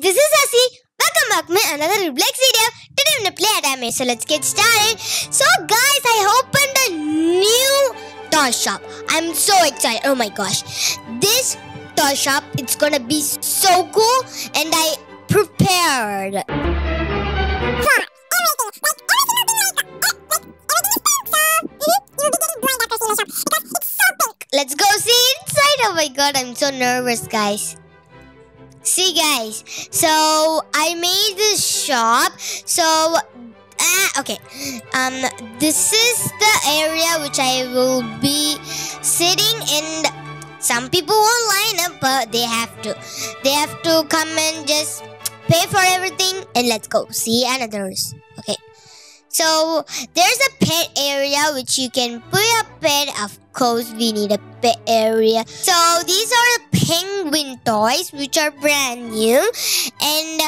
guys, this is Hazzy. Welcome back to another Roblox video. Today I'm gonna play Adopt Me. So let's get started. So guys, I opened a new toy shop. I'm so excited. Oh my gosh, this toy shop, it's gonna be so cool, and I prepared. Let's go see inside. Oh my god, I'm so nervous, guys. See, guys, so I made this shop. So, this is the area which I will be sitting in. Some people won't line up, but they have to come and just pay for everything. And let's go see another's. Okay, so there's a pet area which you can put a pet. Of course, we need a pet area. So these are the penguin toys which are brand new, and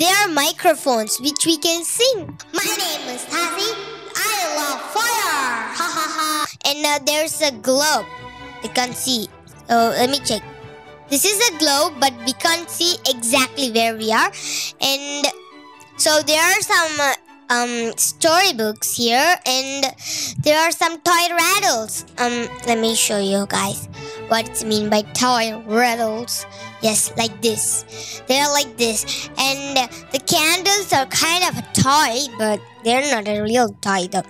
they are microphones which we can sing. My name is Hazzy. I love fire. Ha ha ha. And there's a globe. I can't see. Oh, let me check. This is a globe, but we can't see exactly where we are. And so there are some storybooks here, and there are some toy rattles. Let me show you guys what it's mean by toy rattles. Yes, like this. They're like this, and the candles are kind of a toy, but they're not a real toy though.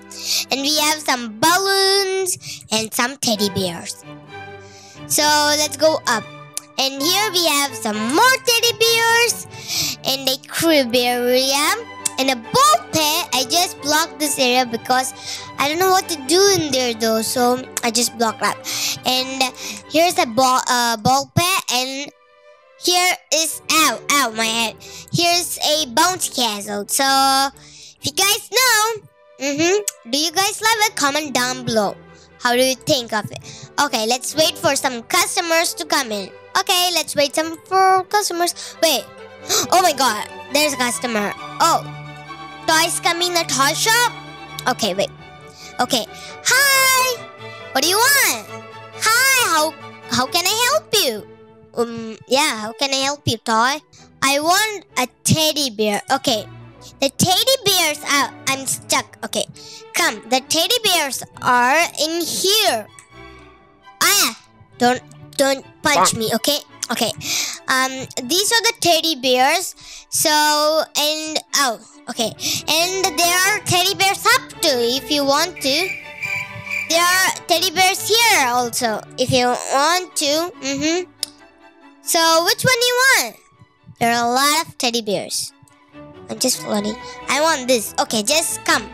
And we have some balloons and some teddy bears. So let's go up, and here we have some more teddy bears and a crib area and a ball pit. I just blocked this area because I don't know what to do in there though, so I just blocked that. And here's a ball pit, and here is ow my head. Here's a bounce castle. So if you guys know, do you guys love it? Comment down below. How do you think of it? Okay, let's wait for some customers to come in. Okay, let's wait for customers. Wait. Oh my god, there's a customer. Oh, toys coming in the toy shop? Okay, wait. Okay. Hi. What do you want? Hi, how can I help you? Yeah, how can I help you, toy? I want a teddy bear. Okay. The teddy bears are... I'm stuck. Okay. Come. The teddy bears are in here. Ah! Don't punch me, okay? Okay. These are the teddy bears. So, and... Oh, okay. And there are teddy bears up too, if you want to. There are teddy bears here also, if you want to. So, which one do you want? There are a lot of teddy bears. I'm just floating. I want this. Okay, just come.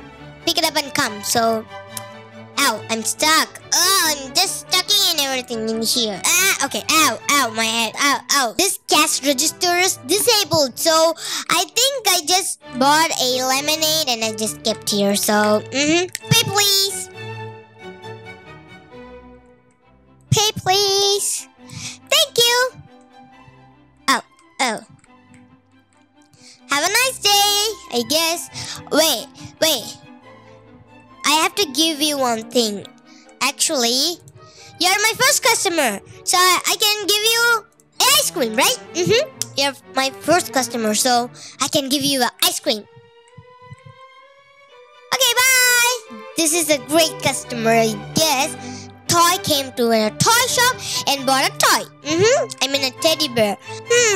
Pick it up and come. So, ow, I'm stuck. Oh, I'm just stuck in everything in here. Ah, okay. Ow, my head. Ow. This cash register is disabled. So, I think I just bought a lemonade and I just kept here. So, pay please. Pay please. Thank you. Oh. Have a nice day, I guess. Wait. I have to give you one thing. Actually, you're my first customer. So I can give you ice cream, right? You're my first customer, so I can give you an ice cream. Okay, bye. This is a great customer, I guess. Toy came to a toy shop and bought a toy. I mean a teddy bear.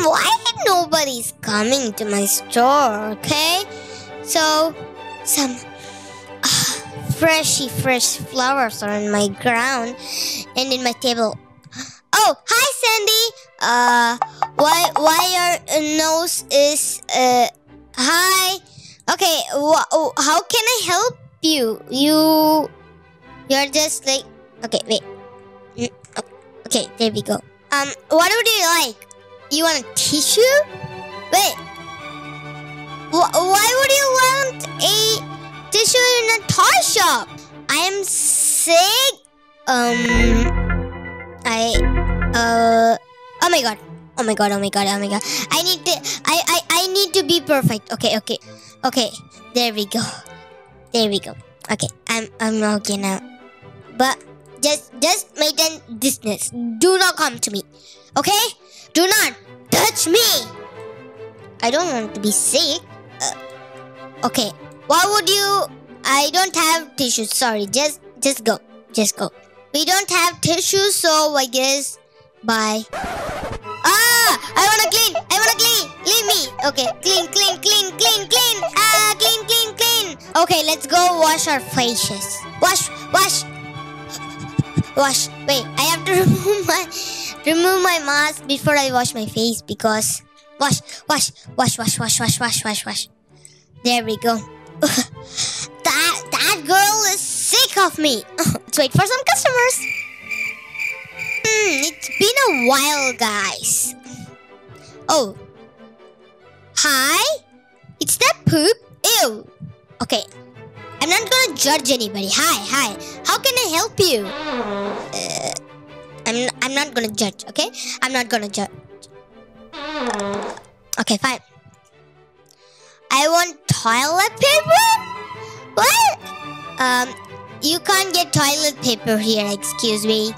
Why nobody's coming to my store? Okay, so some fresh flowers are on my ground and in my table. Oh, hi, Sandy. Why your nose is hi? Okay, how can I help you? You're just like... Okay, wait. Okay, there we go. What would you like? You want a tissue? Wait. Why would you want a tissue in a toy shop? I am sick. Oh my god. I need to be perfect. Okay. There we go. Okay, I'm okay now. But just maintain distance. Do not come to me. Okay? Do not touch me. I don't want to be sick. Okay. What would you... I don't have tissues. Sorry. Just go. Just go. We don't have tissues, so I guess... Bye. Ah! I wanna clean! I wanna clean! Leave me! Okay. Clean, clean, clean, clean, clean! Ah! Clean, clean, clean! Okay, let's go wash our faces. Wash! Wash! Wash. Wait, I have to remove my mask before I wash my face because... Wash, wash, wash, wash, wash, wash, wash, wash, wash. There we go. That girl is sick of me. Let's wait for some customers. It's been a while, guys. Oh. Hi? It's that poop? Ew. Okay. I'm not gonna judge anybody. Hi, hi. How can I help you? I'm not gonna judge, okay? I'm not gonna judge. Okay, fine. I want toilet paper? What? You can't get toilet paper here, excuse me.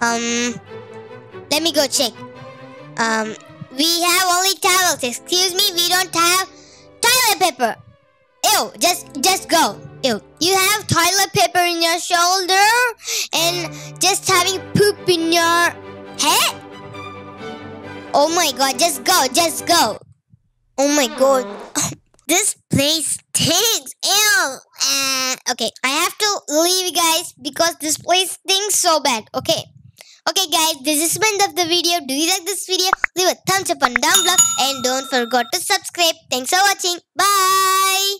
Let me go check. We have only towels, excuse me, we don't have toilet paper. Ew, just go. Ew, you have toilet paper in your shoulder and just having poop in your head? Oh my god, just go, just go. Oh my god. This place stinks. Ew. Okay, I have to leave, guys, because this place stinks so bad. Okay. Okay, guys, this is the end of the video. Do you like this video? Leave a thumbs up and down below. And don't forget to subscribe. Thanks for watching. Bye.